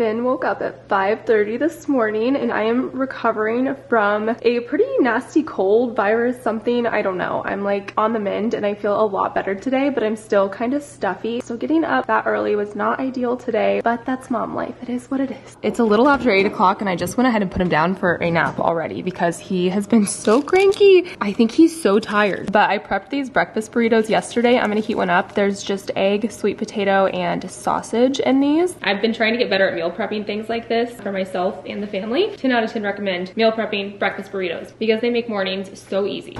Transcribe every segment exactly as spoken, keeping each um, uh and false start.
Finn woke up at five thirty this morning and I am recovering from a pretty nasty cold, virus, something, I don't know. I'm like on the mend and I feel a lot better today, but I'm still kind of stuffy. So getting up that early was not ideal today, but that's mom life. It is what it is. It's a little after eight o'clock and I just went ahead and put him down for a nap already because he has been so cranky. I think he's so tired, but I prepped these breakfast burritos yesterday. I'm gonna heat one up. There's just egg, sweet potato, and sausage in these. I've been trying to get better at meal prepping things like this for myself and the family. ten out of ten recommend meal prepping breakfast burritos because they make mornings so easy.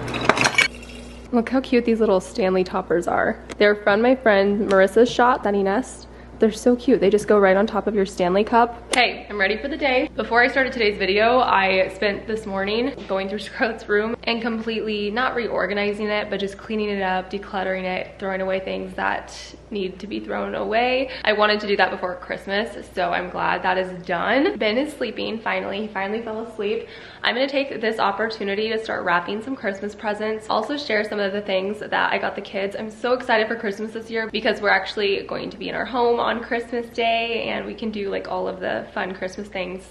Look how cute these little Stanley toppers are. They're from my friend Marissa's shop, Bunny Nest. They're so cute. They just go right on top of your Stanley cup. Hey, I'm ready for the day. Before I started today's video, I spent this morning going through Scarlett's room and completely not reorganizing it, but just cleaning it up, decluttering it, throwing away things that need to be thrown away. I wanted to do that before Christmas, so I'm glad that is done. Ben is sleeping finally. He finally fell asleep. I'm gonna take this opportunity to start wrapping some Christmas presents. Also share some of the things that I got the kids. I'm so excited for Christmas this year because we're actually going to be in our home on on Christmas Day and we can do like all of the fun Christmas things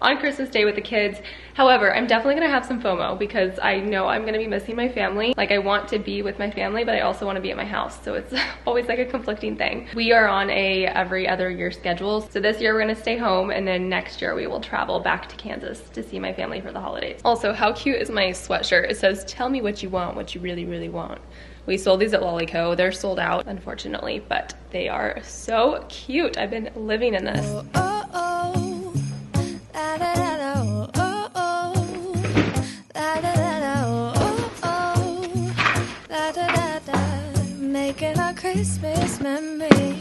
on Christmas Day with the kids. However, I'm definitely gonna have some FOMO because I know I'm gonna be missing my family. Like I want to be with my family, but I also wanna be at my house. So it's always like a conflicting thing. We are on a every other year schedule. So this year we're gonna stay home and then next year we will travel back to Kansas to see my family for the holidays. Also, how cute is my sweatshirt? It says, "Tell me what you want, what you really, really want." We sold these at LOL doll. They're sold out, unfortunately, but they are so cute. I've been living in this. Oh, oh, oh. Making our Christmas memories.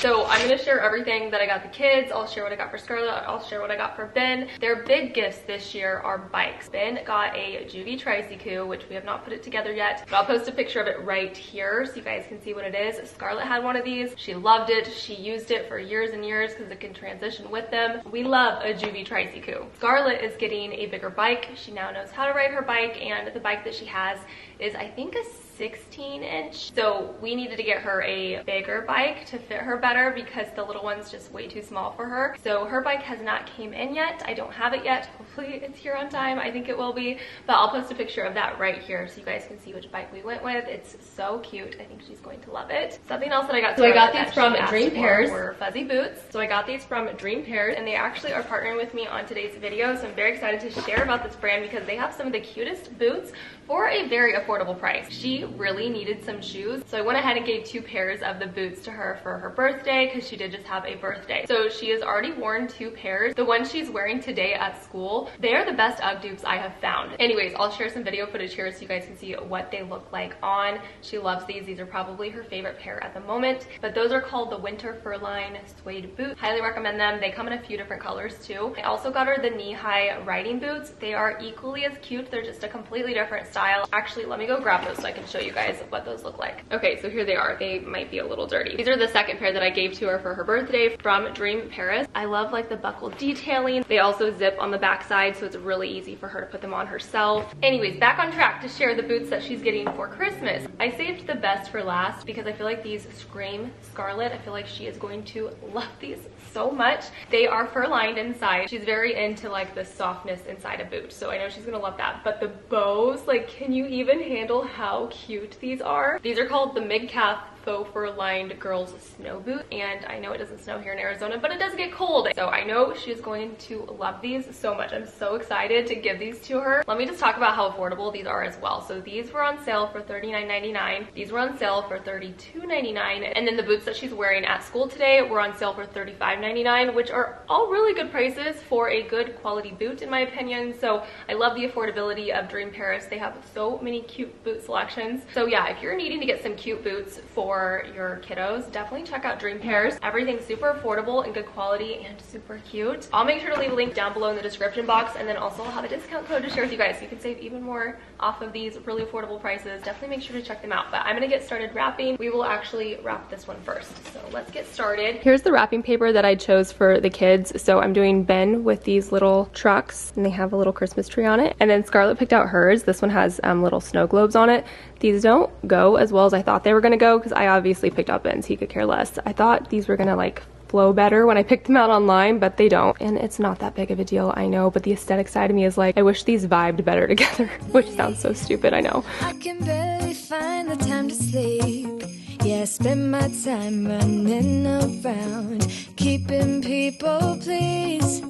So I'm gonna share everything that I got the kids. I'll share what I got for Scarlett. I'll share what I got for Ben. Their big gifts this year are bikes. Ben got a Joovy Tricycoo, which we have not put it together yet, but I'll post a picture of it right here so you guys can see what it is. Scarlett had one of these. She loved it. She used it for years and years because it can transition with them. We love a Joovy Tricycoo. Scarlett is getting a bigger bike. She now knows how to ride her bike, and the bike that she has is, I think, a sixteen inch. So we needed to get her a bigger bike to fit her better because the little one's just way too small for her. So her bike has not came in yet. I don't have it yet. Hopefully it's here on time. I think it will be, but I'll post a picture of that right here so you guys can see which bike we went with. It's so cute. I think she's going to love it. Something else that I got. So I got these from Dream Pairs. Were fuzzy boots. So I got these from Dream Pairs and they actually are partnering with me on today's video. So I'm very excited to share about this brand because they have some of the cutest boots for a very affordable price. She really needed some shoes, so I went ahead and gave two pairs of the boots to her for her birthday because she did just have a birthday. So she has already worn two pairs. The ones she's wearing today at school, they are the best UGG dupes I have found. Anyways, I'll share some video footage here so you guys can see what they look like on. She loves these. These are probably her favorite pair at the moment, but those are called the Winter Furline Suede Boots. Highly recommend them. They come in a few different colors too. I also got her the knee-high riding boots. They are equally as cute. They're just a completely different style. Actually, let me go grab those so I can show you guys what those look like. Okay, so here they are. They might be a little dirty. These are the second pair that I gave to her for her birthday from Dream Pairs. I love like the buckle detailing. They also zip on the back side, so it's really easy for her to put them on herself. Anyways, back on track to share the boots that she's getting for Christmas. I saved the best for last because I feel like these scream Scarlett. I feel like she is going to love these so much. They are fur lined inside. She's very into like the softness inside a boot, so I know she's gonna love that. But the bows, like, can you even handle how cute these are? These are called the mid-calf faux fur lined girls snow boot, and I know it doesn't snow here in Arizona, but it does get cold, so I know she's going to love these so much. I'm so excited to give these to her. Let me just talk about how affordable these are as well. So these were on sale for thirty-nine ninety-nine, these were on sale for thirty-two ninety-nine, and then the boots that she's wearing at school today were on sale for thirty-five ninety-nine, which are all really good prices for a good quality boot in my opinion. So I love the affordability of Dream Pairs. They have so many cute boot selections. So yeah, if you're needing to get some cute boots for For your kiddos, definitely check out Dream Pairs. Everything's super affordable and good quality and super cute. I'll make sure to leave a link down below in the description box, and then also I'll have a discount code to share with you guys so you can save even more off of these really affordable prices. Definitely make sure to check them out, but I'm gonna get started wrapping. We will actually wrap this one first, so let's get started. Here's the wrapping paper that I chose for the kids. So I'm doing Ben with these little trucks, and they have a little Christmas tree on it, and then Scarlett picked out hers. This one has um, little snow globes on it. These don't go as well as I thought they were gonna go because I obviously picked up Ben's. He could care less. I thought these were gonna like flow better when I picked them out online, but they don't. And it's not that big of a deal, I know, but the aesthetic side of me is like, I wish these vibed better together, which sounds so stupid, I know. I can barely find the time to sleep. Yeah, I spend my time running around, keeping people pleased.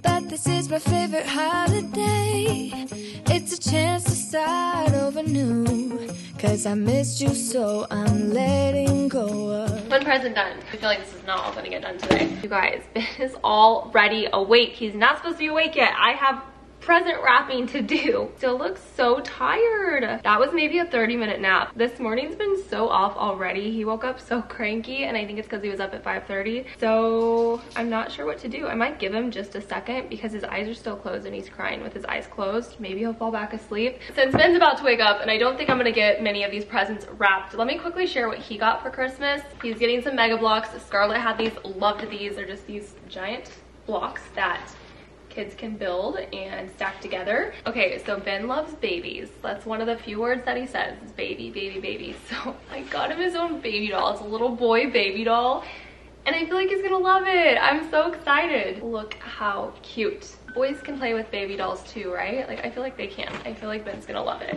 But this is my favorite holiday. It's a chance to start over new. Cause I missed you, so I'm letting go of. One present done. I feel like this is not all gonna get done today. You guys, Ben is already awake. He's not supposed to be awake yet. I have present wrapping to do. Still looks so tired. That was maybe a thirty minute nap. This morning's been so off already. He woke up so cranky, and I think it's because he was up at five thirty. So I'm not sure what to do. I might give him just a second because his eyes are still closed and he's crying with his eyes closed. Maybe he'll fall back asleep. Since Ben's about to wake up and I don't think I'm gonna get many of these presents wrapped, let me quickly share what he got for Christmas. He's getting some Mega Bloks. Scarlett had these, loved these. They're just these giant blocks that kids can build and stack together. Okay, so Ben loves babies. That's one of the few words that he says, is baby, baby, baby. So I got him his own baby doll. It's a little boy baby doll, and I feel like he's gonna love it. I'm so excited. Look how cute. Boys can play with baby dolls too, right? Like, I feel like they can. I feel like Ben's gonna love it.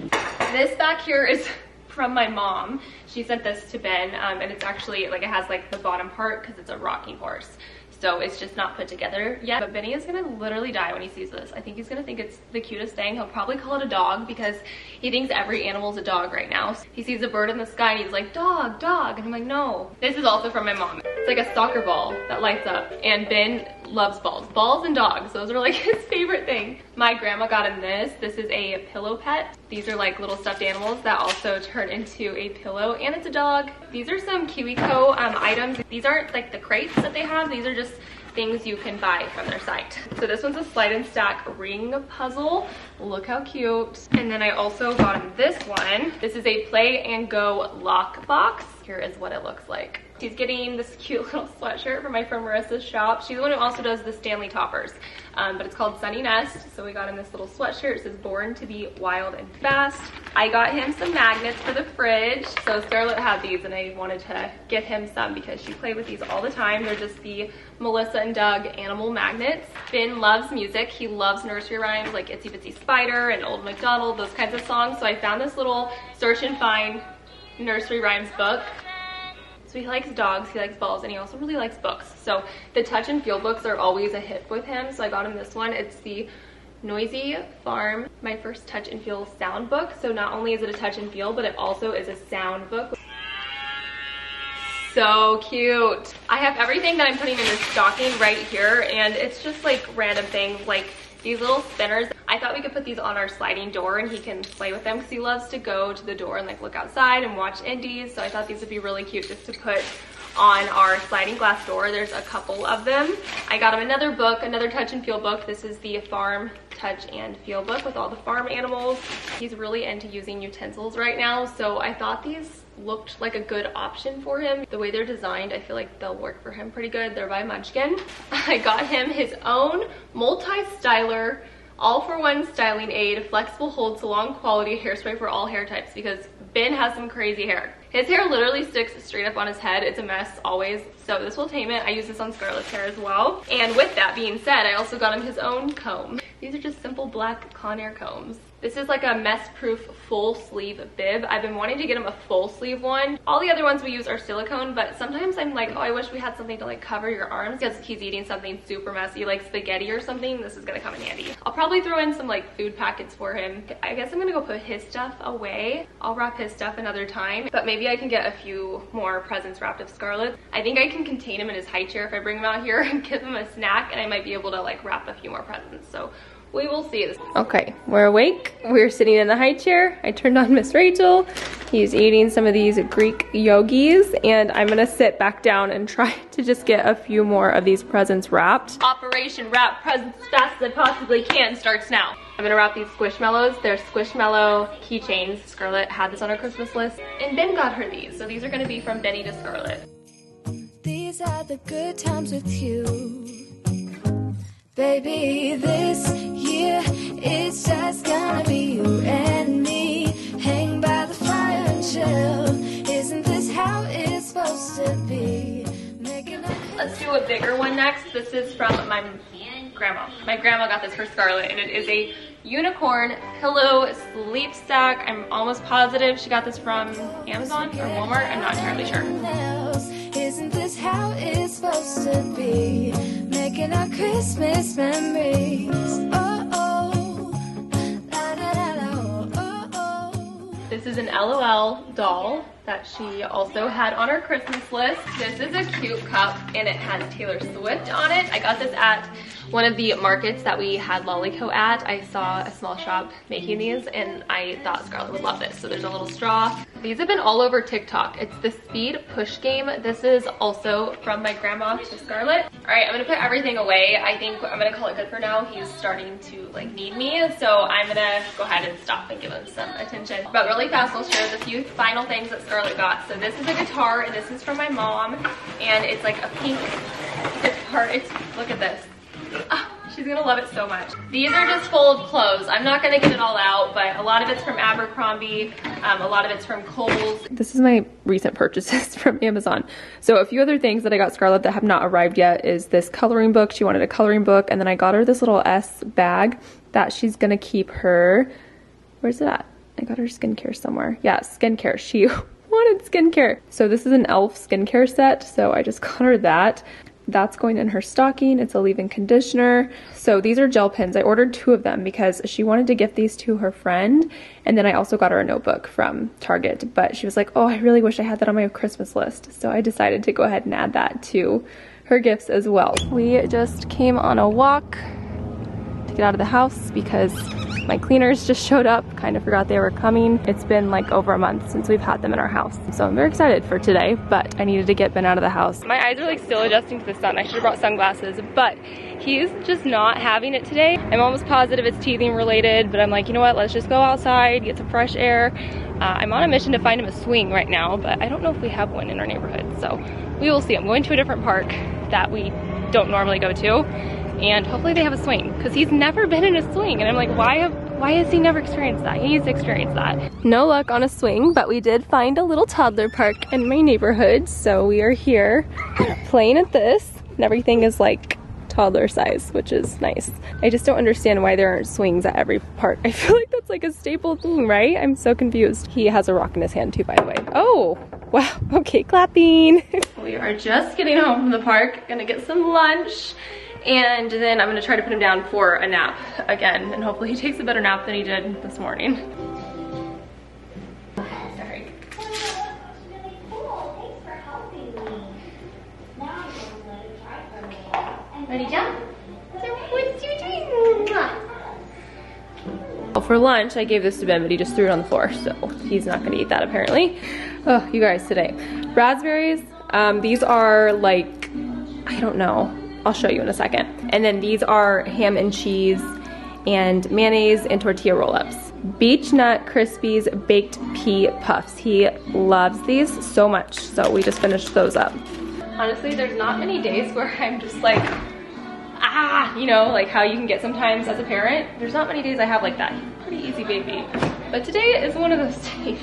This back here is from my mom. She sent this to Ben, um, and it's actually like, it has like the bottom part because it's a rocking horse. So it's just not put together yet. But Benny is gonna literally die when he sees this. I think he's gonna think it's the cutest thing. He'll probably call it a dog because he thinks every animal's a dog right now. He sees a bird in the sky and he's like, dog, dog. And I'm like, no. This is also from my mom. It's like a soccer ball that lights up. And Ben loves balls. Balls and dogs, those are like his favorite thing. My grandma got him this. This is a pillow pet. These are like little stuffed animals that also turn into a pillow, and it's a dog. These are some KiwiCo um, items. These aren't like the crates that they have. These are just things you can buy from their site. So this one's a slide and stack ring puzzle. Look how cute. And then I also got him this one. This is a play and go lock box. Here is what it looks like. She's getting this cute little sweatshirt from my friend Marissa's shop. She's the one who also does the Stanley toppers, um, but it's called Sunny Nest. So we got him this little sweatshirt. It says born to be wild and fast. I got him some magnets for the fridge. So Scarlett had these and I wanted to get him some because she played with these all the time. They're just the Melissa and Doug animal magnets. Ben loves music. He loves nursery rhymes like Itsy Bitsy Spider and Old MacDonald, those kinds of songs. So I found this little search and find nursery rhymes book. So he likes dogs, he likes balls, and he also really likes books. So the touch and feel books are always a hit with him. So I got him this one. It's the Noisy Farm, my first touch and feel sound book. So not only is it a touch and feel, but it also is a sound book. So cute. I have everything that I'm putting in this stocking right here, and it's just like random things like these little spinners. I thought we could put these on our sliding door and he can play with them because he loves to go to the door and like look outside and watch indies. So I thought these would be really cute just to put on our sliding glass door. There's a couple of them. I got him another book, another touch and feel book. This is the Farm Touch and Feel book with all the farm animals. He's really into using utensils right now, so I thought these looked like a good option for him. The way they're designed, I feel like they'll work for him pretty good. They're by Munchkin. I got him his own multi-styler, all for one styling aid, flexible hold salon quality hairspray for all hair types because Ben has some crazy hair. His hair literally sticks straight up on his head. It's a mess always, so this will tame it. I use this on Scarlett's hair as well. And with that being said, I also got him his own comb. These are just simple black Conair combs. This is like a mess-proof full sleeve bib. I've been wanting to get him a full sleeve one. All the other ones we use are silicone, but sometimes I'm like, oh, I wish we had something to like cover your arms because he's eating something super messy like spaghetti or something. This is gonna come in handy. I'll probably throw in some like food packets for him. I guess I'm gonna go put his stuff away. I'll wrap his stuff another time, but maybe I can get a few more presents wrapped of Scarlett's. I think I can contain him in his high chair if I bring him out here and give him a snack, and I might be able to like wrap a few more presents. So we will see this. Okay, we're awake. We're sitting in the high chair. I turned on Miss Rachel. He's eating some of these Greek yogis, and I'm gonna sit back down and try to just get a few more of these presents wrapped. Operation Wrap Presents as Fast as I Possibly Can starts now. I'm gonna wrap these Squishmallows. They're Squishmallow keychains. Scarlett had this on her Christmas list, and Ben got her these. So these are gonna be from Benny to Scarlett. These are the good times with you. Baby, this year it's just gonna be you and me. Hang by the fire and chill. Isn't this how it's supposed to be? Making up. Let's do a bigger one next. This is from my grandma. My grandma got this for Scarlett, and it is a unicorn pillow sleep sack. I'm almost positive she got this from Amazon or Walmart. I'm not entirely sure. Isn't this how it's supposed to be? Making our Christmas memories. This is an LOL doll that she also had on her Christmas list. This is a cute cup and it has Taylor Swift on it. I got this at one of the markets that we had LolliCo at. I saw a small shop making these and I thought Scarlett would love this. So there's a little straw. These have been all over TikTok. It's the speed push game. This is also from my grandma to Scarlett. All right, I'm gonna put everything away. I think I'm gonna call it good for now. He's starting to like need me. So I'm gonna go ahead and stop and give him some attention. But really fast, I'll share the few final things that Scarlett got. So this is a guitar and this is from my mom. And it's like a pink guitar. It's, look at this. Oh, she's gonna love it so much. These are just fold clothes. I'm not gonna get it all out, but a lot of it's from Abercrombie, um, a lot of it's from Kohl's. This is my recent purchases from Amazon. So a few other things that I got Scarlett that have not arrived yet is this coloring book. She wanted a coloring book, and then I got her this little S bag that she's gonna keep her, where's it at? I got her skincare somewhere. Yeah, skincare. She wanted skincare. So this is an e l f skincare set, so I just got her that. That's going in her stocking. It's a leave-in conditioner. So these are gel pens. I ordered two of them because she wanted to gift these to her friend. And then I also got her a notebook from Target, but she was like, oh, I really wish I had that on my Christmas list. So I decided to go ahead and add that to her gifts as well. We just came on a walk to get out of the house because my cleaners just showed up. Kind of forgot they were coming. It's been like over a month since we've had them in our house. So I'm very excited for today, but I needed to get Ben out of the house. My eyes are like still adjusting to the sun. I should have brought sunglasses, but he's just not having it today. I'm almost positive it's teething related, but I'm like, you know what? Let's just go outside, get some fresh air. Uh, I'm on a mission to find him a swing right now, but I don't know if we have one in our neighborhood. So we will see. I'm going to a different park that we don't normally go to. And hopefully they have a swing because he's never been in a swing. And I'm like, why have, why has he never experienced that? He needs to experience that. No luck on a swing, but we did find a little toddler park in my neighborhood. So we are here playing at this and everything is like toddler size, which is nice. I just don't understand why there aren't swings at every park. I feel like that's like a staple thing, right? I'm so confused. He has a rock in his hand too, by the way. Oh, wow. Okay, clapping. We are just getting home from the park. Gonna get some lunch. And then I'm gonna try to put him down for a nap again, and hopefully he takes a better nap than he did this morning. Sorry. Ready, jump? What you doing? Well, for lunch, I gave this to Ben, but he just threw it on the floor, so he's not gonna eat that apparently. Oh, you guys, today. Raspberries. Um, these are like, I don't know. I'll show you in a second. And then these are ham and cheese and mayonnaise and tortilla roll-ups. Beech Nut Crispies Baked Pea Puffs. He loves these so much, so we just finished those up. Honestly, there's not many days where I'm just like, ah, you know, like how you can get sometimes as a parent. There's not many days I have like that. He's a pretty easy baby. But today is one of those days.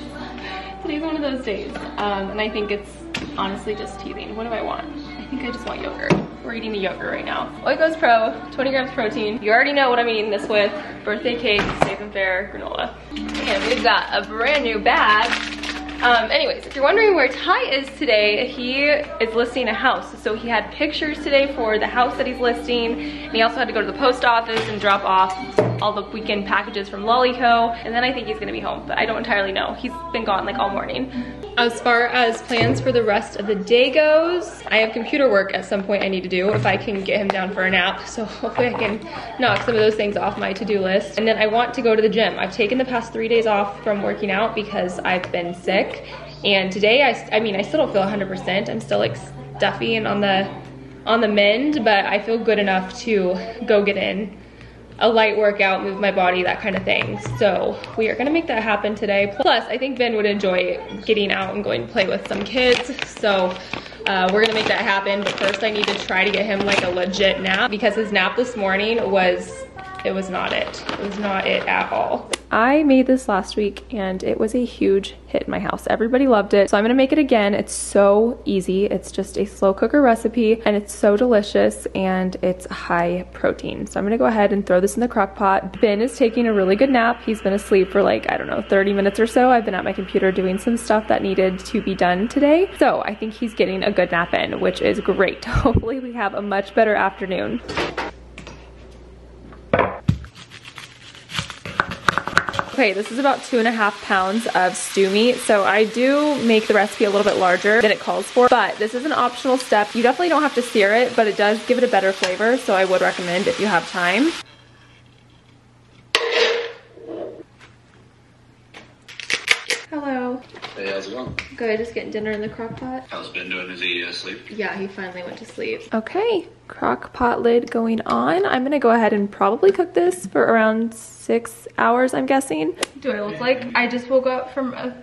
Today's one of those days. Um, and I think it's honestly just teething. What do I want? I think I just want yogurt. We're eating the yogurt right now. Oikos Pro, twenty grams protein. You already know what I'm eating this with. Birthday cake, safe and fair, granola. And we've got a brand new bag. Um, anyways, if you're wondering where Ty is today, he is listing a house. So he had pictures today for the house that he's listing. And he also had to go to the post office and drop off all the weekend packages from LolliCo. And then I think he's gonna be home, but I don't entirely know. He's been gone like all morning. As far as plans for the rest of the day goes, I have computer work at some point I need to do if I can get him down for a nap. So hopefully I can knock some of those things off my to-do list. And then I want to go to the gym. I've taken the past three days off from working out because I've been sick. And today, I, I mean, I still don't feel one hundred percent. I'm still like stuffy and on the, on the mend, but I feel good enough to go get in a light workout, move my body, that kind of thing. So we are gonna make that happen today. Plus, I think Ben would enjoy getting out and going to play with some kids. So uh, we're gonna make that happen. But first I need to try to get him like a legit nap because his nap this morning was It was not it. It was not it at all. I made this last week and it was a huge hit in my house. Everybody loved it. So I'm gonna make it again. It's so easy. It's just a slow cooker recipe and it's so delicious and it's high protein. So I'm gonna go ahead and throw this in the crock pot. Ben is taking a really good nap. He's been asleep for like, I don't know, thirty minutes or so. I've been at my computer doing some stuff that needed to be done today. So I think he's getting a good nap in, which is great. Hopefully we have a much better afternoon. Okay, this is about two and a half pounds of stew meat. So I do make the recipe a little bit larger than it calls for, but this is an optional step. You definitely don't have to sear it, but it does give it a better flavor. So I would recommend if you have time. Hello. Hey, how's it going? Good, just getting dinner in the crock pot. How's Ben doing? Is he asleep? Yeah, he finally went to sleep. Okay, crock pot lid going on. I'm gonna go ahead and probably cook this for around six hours, I'm guessing. Do I look like I just woke up from a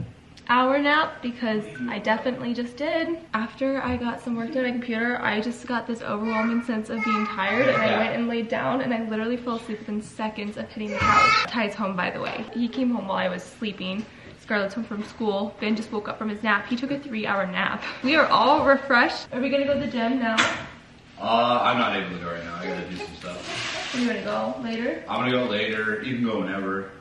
hour nap? Because I definitely just did. After I got some work done on my computer, I just got this overwhelming sense of being tired and I went and laid down and I literally fell asleep within seconds of hitting the couch. Ty's home, by the way. He came home while I was sleeping. Scarlett's home from school. Ben just woke up from his nap. He took a three hour nap. We are all refreshed. Are we gonna go to the gym now? Uh, I'm not able to go right now. I gotta do some stuff. Are you gonna go later? I'm gonna go later. You can go whenever.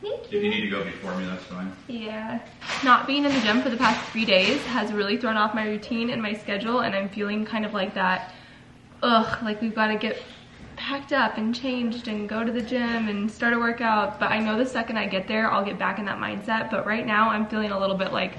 Thank you. If you need to go before me, that's fine. Yeah. Not being in the gym for the past three days has really thrown off my routine and my schedule, and I'm feeling kind of like that, ugh, like we've gotta get packed up and changed and go to the gym and start a workout. But I know the second I get there, I'll get back in that mindset. But right now I'm feeling a little bit like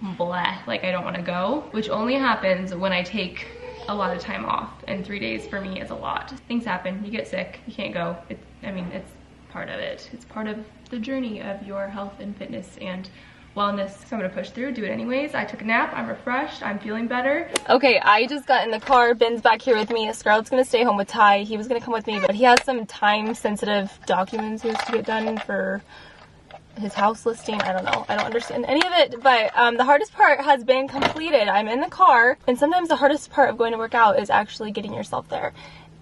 bleh, like I don't want to go, which only happens when I take a lot of time off. And three days for me is a lot. Things happen. You get sick. You can't go. It, I mean, it's part of it. It's part of the journey of your health and fitness and wellness. So I'm gonna push through, do it anyways. I took a nap, I'm refreshed, I'm feeling better. Okay, I just got in the car. Ben's back here with me. Scarlett's gonna stay home with Ty. He was gonna come with me, but he has some time-sensitive documents he has to get done for his house listing. I don't know. I don't understand any of it, but um, the hardest part has been completed. I'm in the car, and sometimes the hardest part of going to work out is actually getting yourself there.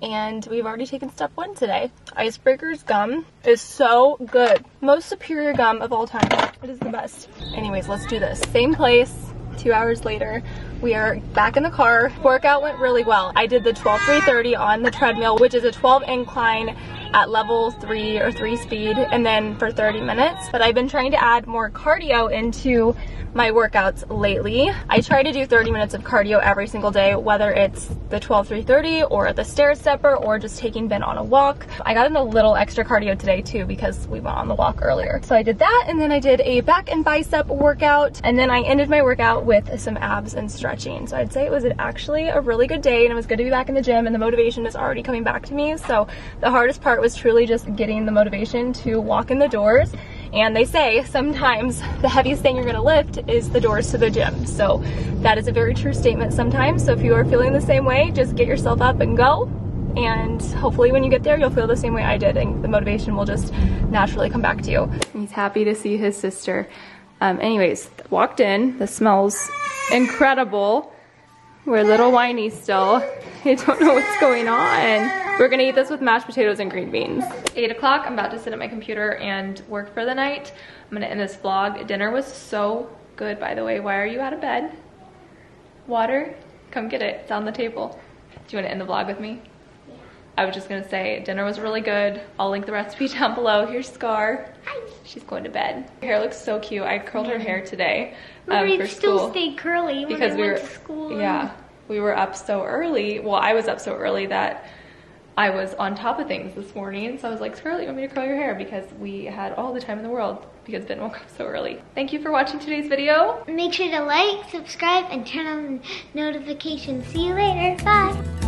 And we've already taken step one today. Icebreaker's gum is so good. Most superior gum of all time. It is the best. Anyways, let's do this. Same place, two hours later. We are back in the car. Workout went really well. I did the twelve three thirty on the treadmill, which is a twelve incline at level three or three speed, and then for thirty minutes. But I've been trying to add more cardio into my workouts lately. I try to do thirty minutes of cardio every single day, whether it's the twelve three thirty or the stair stepper or just taking Ben on a walk. I got in a little extra cardio today too because we went on the walk earlier. So I did that, and then I did a back and bicep workout, and then I ended my workout with some abs and stretching. So I'd say it was actually a really good day, and it was good to be back in the gym, and the motivation is already coming back to me. So the hardest part was truly just getting the motivation to walk in the doors. And they say sometimes the heaviest thing you're gonna lift is the doors to the gym. So that is a very true statement sometimes. So if you are feeling the same way, just get yourself up and go. And hopefully when you get there, you'll feel the same way I did, and the motivation will just naturally come back to you. He's happy to see his sister. Um, anyways, walked in. This smells incredible. We're a little whiny still. I don't know what's going on. We're gonna eat this with mashed potatoes and green beans. Eight o'clock, I'm about to sit at my computer and work for the night. I'm gonna end this vlog. Dinner was so good, by the way. Why are you out of bed? Water? Come get it, it's on the table. Do you wanna end the vlog with me? Yeah. I was just gonna say, dinner was really good. I'll link the recipe down below. Here's Scar. Hi. She's going to bed. Her hair looks so cute. I curled her hair today um, for school. It still stayed curly when I went to school. Yeah, we were up so early. Well, I was up so early that I was on top of things this morning, so I was like, Scarlett, you want me to curl your hair? Because we had all the time in the world because Ben woke up so early. Thank you for watching today's video. Make sure to like, subscribe, and turn on notifications. See you later. Bye.